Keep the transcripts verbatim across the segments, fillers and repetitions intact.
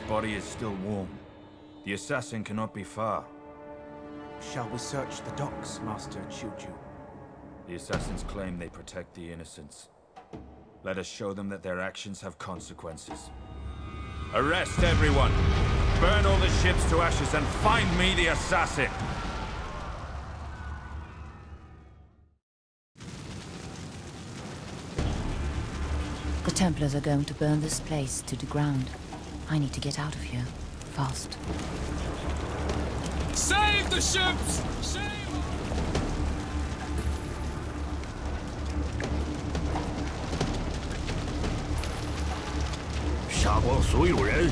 His body is still warm. The assassin cannot be far. Shall we search the docks, Master Chu Ju? The assassins claim they protect the innocents. Let us show them that their actions have consequences. Arrest everyone! Burn all the ships to ashes and find me the assassin! The Templars are going to burn this place to the ground. I need to get out of here. Fast. Save the ships! Save杀光所有人！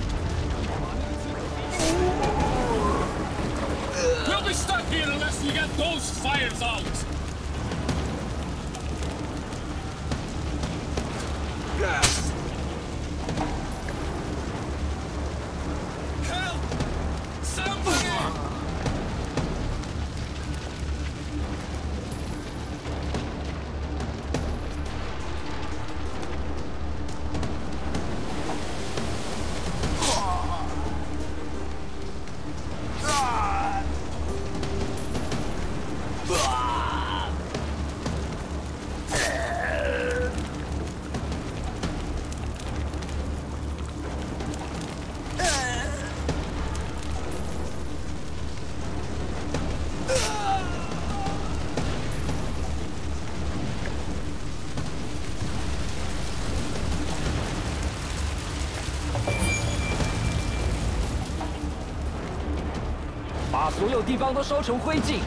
把所有地方都烧成灰烬。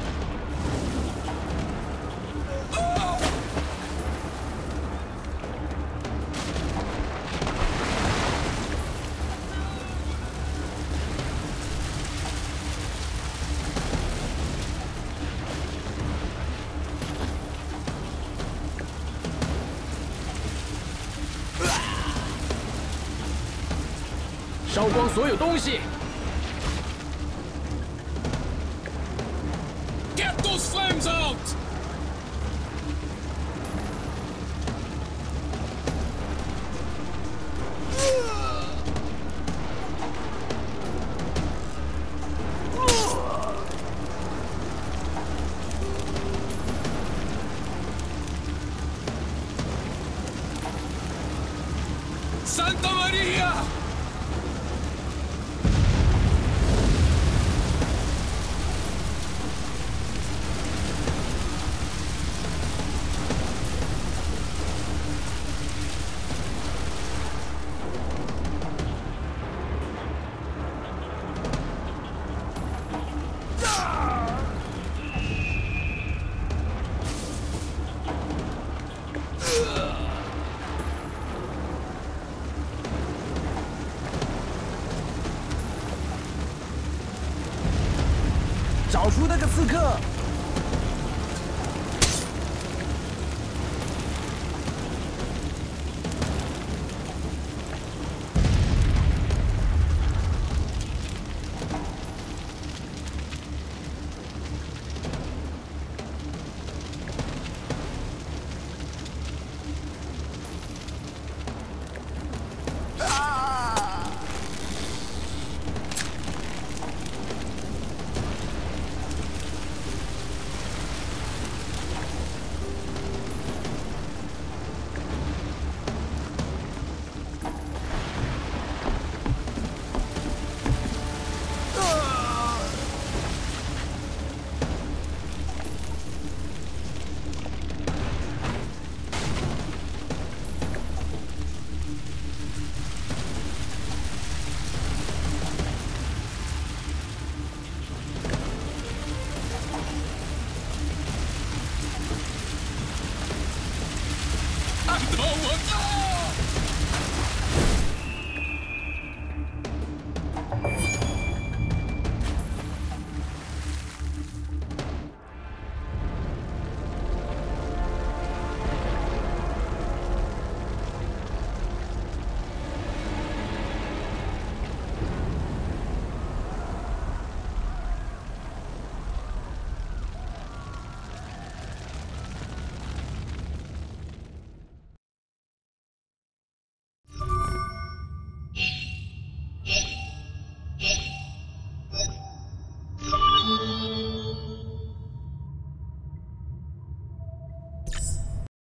烧光所有东西。 Get those flames out! Santa Maria!找出那个刺客！